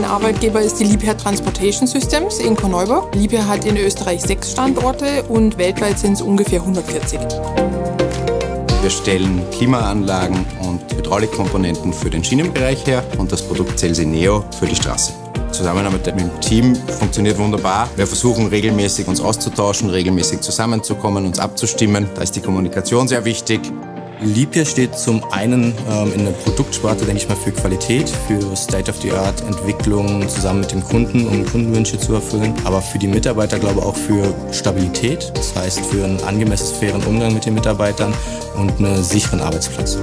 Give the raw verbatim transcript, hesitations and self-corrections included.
Mein Arbeitgeber ist die Liebherr Transportation Systems in Korneuburg. Liebherr hat in Österreich sechs Standorte und weltweit sind es ungefähr hundertvierzig. Wir stellen Klimaanlagen und Hydraulikkomponenten für den Schienenbereich her und das Produkt Celsineo für die Straße. Zusammenarbeit mit dem Team funktioniert wunderbar. Wir versuchen regelmäßig uns auszutauschen, regelmäßig zusammenzukommen, uns abzustimmen. Da ist die Kommunikation sehr wichtig. Liebherr steht zum einen ähm, in der Produktsparte, denke ich mal, für Qualität, für State-of-the-Art-Entwicklung zusammen mit dem Kunden, um Kundenwünsche zu erfüllen. Aber für die Mitarbeiter, glaube ich, auch für Stabilität, das heißt für einen angemessen fairen Umgang mit den Mitarbeitern und einen sicheren Arbeitsplatz.